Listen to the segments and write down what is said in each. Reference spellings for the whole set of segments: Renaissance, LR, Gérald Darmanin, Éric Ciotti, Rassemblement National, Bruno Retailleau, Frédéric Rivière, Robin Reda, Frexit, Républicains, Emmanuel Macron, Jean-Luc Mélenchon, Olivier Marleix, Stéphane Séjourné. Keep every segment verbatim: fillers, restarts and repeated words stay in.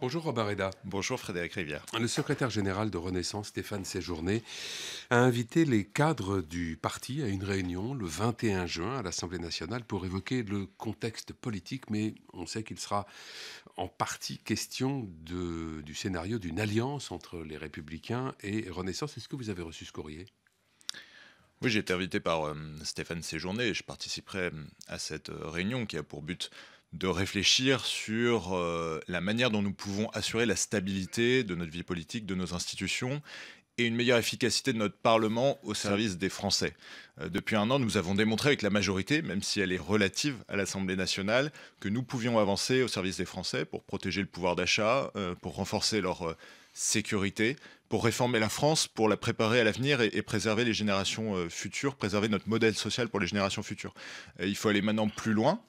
Bonjour Robin Reda. Bonjour Frédéric Rivière. Le secrétaire général de Renaissance, Stéphane Séjourné, a invité les cadres du parti à une réunion le vingt et un juin à l'Assemblée nationale pour évoquer le contexte politique, mais on sait qu'il sera en partie question de, du scénario d'une alliance entre les Républicains et Renaissance. Est-ce que vous avez reçu ce courrier ? Oui, j'ai été invité par euh, Stéphane Séjourné et je participerai à cette euh, réunion qui a pour but de réfléchir sur euh, la manière dont nous pouvons assurer la stabilité de notre vie politique, de nos institutions et une meilleure efficacité de notre Parlement au service des Français. Euh, depuis un an, nous avons démontré avec la majorité, même si elle est relative à l'Assemblée nationale, que nous pouvions avancer au service des Français pour protéger le pouvoir d'achat, euh, pour renforcer leur euh, sécurité, pour réformer la France, pour la préparer à l'avenir et, et préserver les générations euh, futures, préserver notre modèle social pour les générations futures. Euh, il faut aller maintenant plus loin.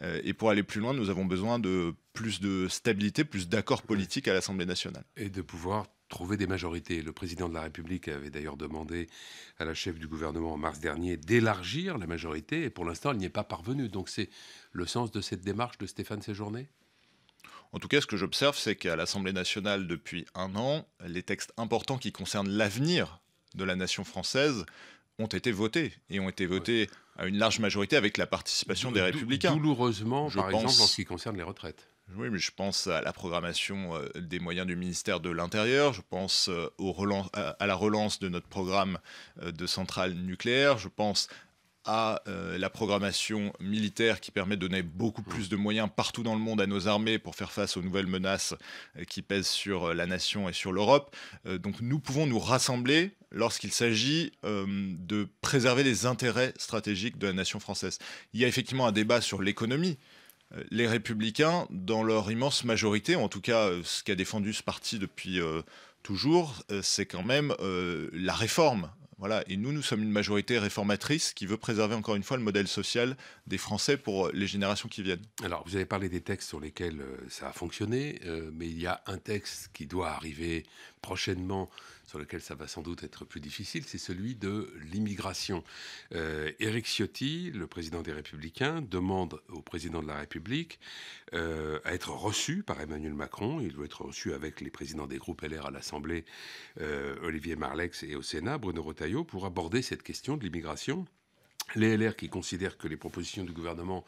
Euh, et pour aller plus loin, nous avons besoin de plus de stabilité, plus d'accords politiques à l'Assemblée nationale. Et de pouvoir trouver des majorités. Le président de la République avait d'ailleurs demandé à la chef du gouvernement en mars dernier d'élargir la majorité. Et pour l'instant, elle n'y est pas parvenue. Donc c'est le sens de cette démarche de Stéphane Séjourné ? En tout cas, ce que j'observe, c'est qu'à l'Assemblée nationale, depuis un an, les textes importants qui concernent l'avenir de la nation française ont été votés, et ont été votés ouais. à une large majorité avec la participation Dou des Républicains. Douloureusement, je par pense... exemple, en ce qui concerne les retraites. Oui, mais je pense à la programmation des moyens du ministère de l'Intérieur, je pense au relance, à la relance de notre programme de centrales nucléaires, je pense à euh, la programmation militaire qui permet de donner beaucoup plus de moyens partout dans le monde à nos armées pour faire face aux nouvelles menaces euh, qui pèsent sur euh, la nation et sur l'Europe. Euh, donc nous pouvons nous rassembler lorsqu'il s'agit euh, de préserver les intérêts stratégiques de la nation française. Il y a effectivement un débat sur l'économie. Euh, les Républicains, dans leur immense majorité, en tout cas euh, ce qu'a défendu ce parti depuis euh, toujours, euh, c'est quand même euh, la réforme. Voilà. Et nous, nous sommes une majorité réformatrice qui veut préserver encore une fois le modèle social des Français pour les générations qui viennent. Alors, vous avez parlé des textes sur lesquels ça a fonctionné, euh, mais il y a un texte qui doit arriver prochainement, sur lequel ça va sans doute être plus difficile, c'est celui de l'immigration. Euh, Éric Ciotti, le président des Républicains, demande au président de la République euh, à être reçu par Emmanuel Macron. Il doit être reçu avec les présidents des groupes L R à l'Assemblée, euh, Olivier Marleix, et au Sénat, Bruno Retailleau, pour aborder cette question de l'immigration. Les L R qui considèrent que les propositions du gouvernement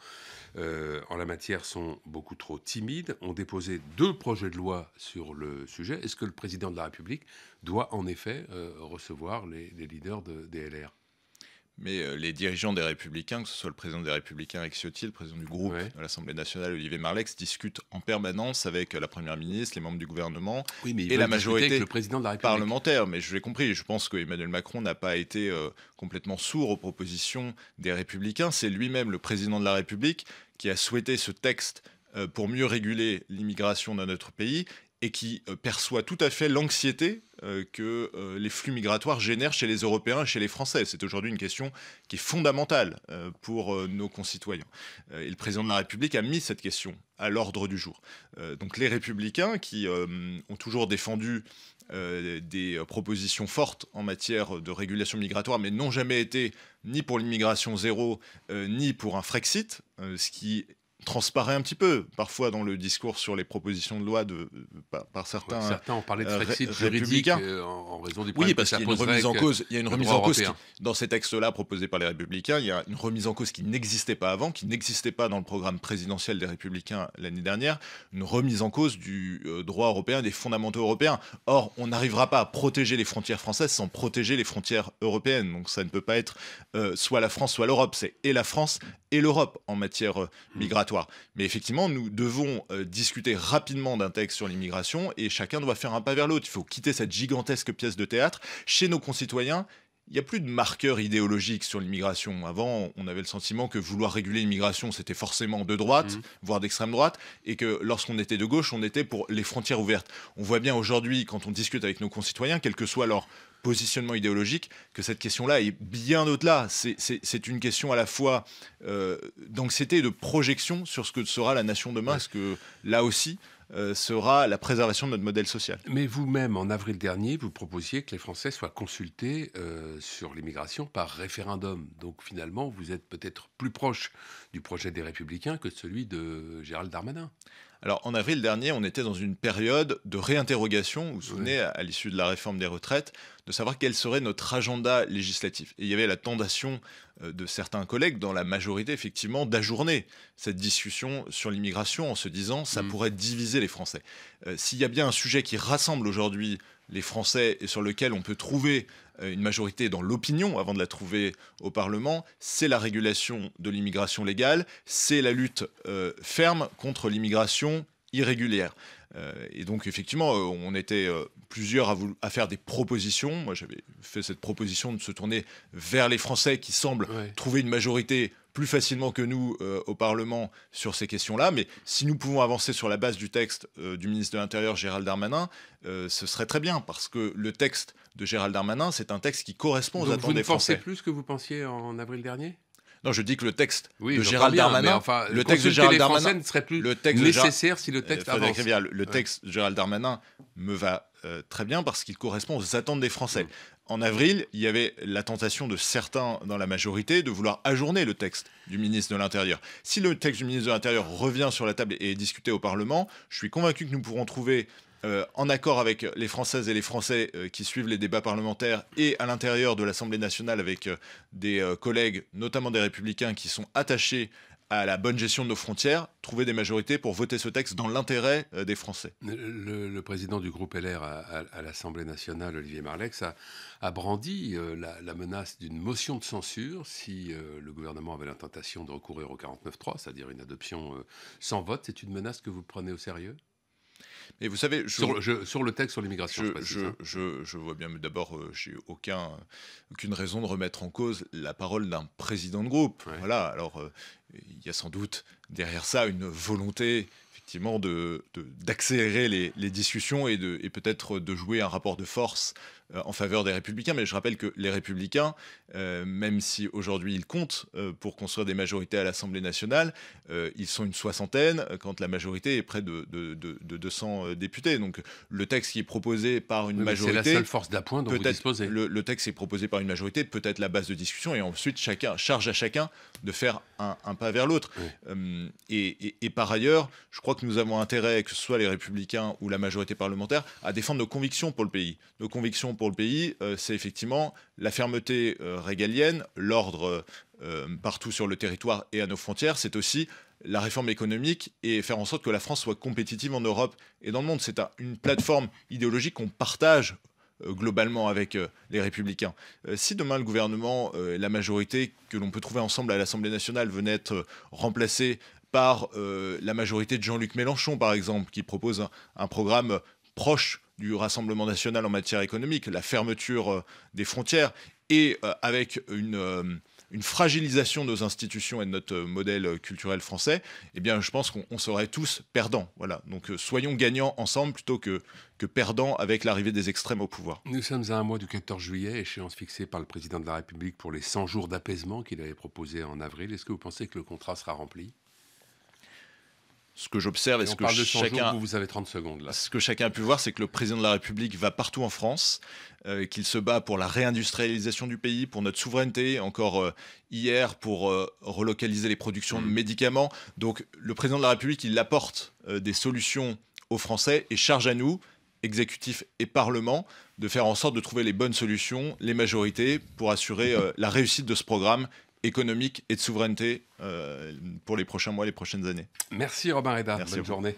euh, en la matière sont beaucoup trop timides ont déposé deux projets de loi sur le sujet. Est-ce que le président de la République doit en effet euh, recevoir les, les leaders de, des L R ? Mais euh, les dirigeants des Républicains, que ce soit le président des Républicains Éric Ciotti, le président du groupe ouais. de l'Assemblée nationale Olivier Marleix, discutent en permanence avec la Première ministre, les membres du gouvernement oui, mais et la majorité avec le président de la République. Parlementaire. Mais je l'ai compris, je pense qu'Emmanuel Macron n'a pas été euh, complètement sourd aux propositions des Républicains. C'est lui-même le président de la République qui a souhaité ce texte euh, pour mieux réguler l'immigration dans notre pays et qui euh, perçoit tout à fait l'anxiété euh, que euh, les flux migratoires génèrent chez les Européens et chez les Français. C'est aujourd'hui une question qui est fondamentale euh, pour euh, nos concitoyens. Euh, et le président de la République a mis cette question à l'ordre du jour. Euh, donc les Républicains, qui euh, ont toujours défendu euh, des propositions fortes en matière de régulation migratoire, mais n'ont jamais été ni pour l'immigration zéro, euh, ni pour un Frexit, euh, ce qui transparaît un petit peu, parfois, dans le discours sur les propositions de loi de, euh, par, par certains républicains. Certains ont parlé de Frexit juridique euh, en raison du problème. Oui, parce qu'il y a une remise en cause. Il y a une remise en cause qui, dans ces textes-là proposés par les Républicains, il y a une remise en cause qui n'existait pas avant, qui n'existait pas dans le programme présidentiel des Républicains l'année dernière, une remise en cause du euh, droit européen, des fondamentaux européens. Or, on n'arrivera pas à protéger les frontières françaises sans protéger les frontières européennes. Donc ça ne peut pas être euh, soit la France, soit l'Europe. C'est et la France et l'Europe en matière euh, migratoire. Mais effectivement, nous devons euh, discuter rapidement d'un texte sur l'immigration et chacun doit faire un pas vers l'autre. Il faut quitter cette gigantesque pièce de théâtre. Chez nos concitoyens, il n'y a plus de marqueur idéologique sur l'immigration. Avant, on avait le sentiment que vouloir réguler l'immigration, c'était forcément de droite, mmh. voire d'extrême droite, et que lorsqu'on était de gauche, on était pour les frontières ouvertes. On voit bien aujourd'hui, quand on discute avec nos concitoyens, quel que soit leur positionnement idéologique, que cette question-là est bien au-delà. C'est une question à la fois euh, d'anxiété et de projection sur ce que sera la nation demain, parce que là aussi Euh, sera la préservation de notre modèle social. Mais vous-même, en avril dernier, vous proposiez que les Français soient consultés euh, sur l'immigration par référendum. Donc finalement, vous êtes peut-être plus proche du projet des Républicains que de celui de Gérald Darmanin. Alors, en avril dernier, on était dans une période de réinterrogation, vous vous souvenez, à l'issue de la réforme des retraites, de savoir quel serait notre agenda législatif. Et il y avait la tentation de certains collègues, dans la majorité, effectivement, d'ajourner cette discussion sur l'immigration en se disant « ça mmh. pourrait diviser les Français euh, ». S'il y a bien un sujet qui rassemble aujourd'hui les Français et sur lequel on peut trouver une majorité dans l'opinion avant de la trouver au Parlement, c'est la régulation de l'immigration légale, c'est la lutte euh, ferme contre l'immigration irrégulière. Euh, et donc effectivement, on était euh, plusieurs à, à faire des propositions. Moi, j'avais fait cette proposition de se tourner vers les Français qui semblent ouais. trouver une majorité plus facilement que nous euh, au Parlement sur ces questions-là. Mais si nous pouvons avancer sur la base du texte euh, du ministre de l'Intérieur, Gérald Darmanin, euh, ce serait très bien, parce que le texte de Gérald Darmanin, c'est un texte qui correspond aux attentes des Français. Vous ne pensez plus ce que vous pensiez en avril dernier ? Non, je dis que le texte oui, de Gérald bien, Darmanin, enfin, le texte de Gérald Darmanin ne serait plus le texte nécessaire si le texte euh, avance. Rivière, le, le ouais. texte de Gérald Darmanin me va euh, très bien parce qu'il correspond aux attentes des Français. Mmh. En avril, il y avait la tentation de certains dans la majorité de vouloir ajourner le texte du ministre de l'Intérieur. Si le texte du ministre de l'Intérieur revient sur la table et est discuté au Parlement, je suis convaincu que nous pourrons trouver, euh, en accord avec les Françaises et les Français euh, qui suivent les débats parlementaires et à l'intérieur de l'Assemblée nationale avec euh, des euh, collègues, notamment des Républicains, qui sont attachés à la bonne gestion de nos frontières, trouver des majorités pour voter ce texte dans l'intérêt euh, des Français. Le, le président du groupe L R à, à, à l'Assemblée nationale, Olivier Marleix, a, a brandi euh, la, la menace d'une motion de censure si euh, le gouvernement avait l'intention de recourir au quarante-neuf trois, c'est-à-dire une adoption euh, sans vote. C'est une menace que vous prenez au sérieux ? Mais vous savez, je, sur, je, sur le texte sur l'immigration, je, je, je, je vois bien, mais d'abord, euh, j'ai aucun, aucune raison de remettre en cause la parole d'un président de groupe. Ouais. Voilà. Alors, euh, il y a sans doute derrière ça une volonté, effectivement, de, de, d'accélérer les, les discussions et, de, et peut-être de jouer un rapport de force euh, en faveur des Républicains. Mais je rappelle que les Républicains, euh, même si aujourd'hui ils comptent euh, pour construire des majorités à l'Assemblée nationale, euh, ils sont une soixantaine quand la majorité est près de, de, de, de deux cents députés. Donc le texte qui est proposé par une oui, majorité... C'est la seule force d'appoint dont vous disposez. Le, le texte qui est proposé par une majorité peut être la base de discussion et ensuite chacun, charge à chacun de faire un, un pas vers l'autre. Oui. Euh, et, et, et par ailleurs, je crois que nous avons intérêt, que ce soit les Républicains ou la majorité parlementaire, à défendre nos convictions pour le pays. Nos convictions pour le pays, euh, c'est effectivement la fermeté euh, régalienne, l'ordre euh, partout sur le territoire et à nos frontières. C'est aussi la réforme économique et faire en sorte que la France soit compétitive en Europe et dans le monde. C'est un, une plateforme idéologique qu'on partage euh, globalement avec euh, les Républicains. Euh, si demain le gouvernement, euh, la majorité que l'on peut trouver ensemble à l'Assemblée nationale venait être euh, remplacée par euh, la majorité de Jean-Luc Mélenchon, par exemple, qui propose un, un programme proche du Rassemblement National en matière économique, la fermeture euh, des frontières, et euh, avec une, euh, une fragilisation de nos institutions et de notre modèle culturel français, eh bien, je pense qu'on serait tous perdants. Voilà. Donc, euh, soyons gagnants ensemble plutôt que, que perdants avec l'arrivée des extrêmes au pouvoir. Nous sommes à un mois du quatorze juillet, échéance fixée par le président de la République pour les cent jours d'apaisement qu'il avait proposé en avril. Est-ce que vous pensez que le contrat sera rempli ? Ce que j'observe et ce que chacun, vous, vous avez trente secondes là. Ce que chacun a pu voir, c'est que le président de la République va partout en France, euh, qu'il se bat pour la réindustrialisation du pays, pour notre souveraineté, encore euh, hier pour euh, relocaliser les productions mmh. de médicaments. Donc le président de la République, il apporte euh, des solutions aux Français et charge à nous, exécutif et Parlement, de faire en sorte de trouver les bonnes solutions, les majorités, pour assurer euh, la réussite de ce programme économique et de souveraineté euh, pour les prochains mois, les prochaines années. Merci Robin Reda. Bonne journée.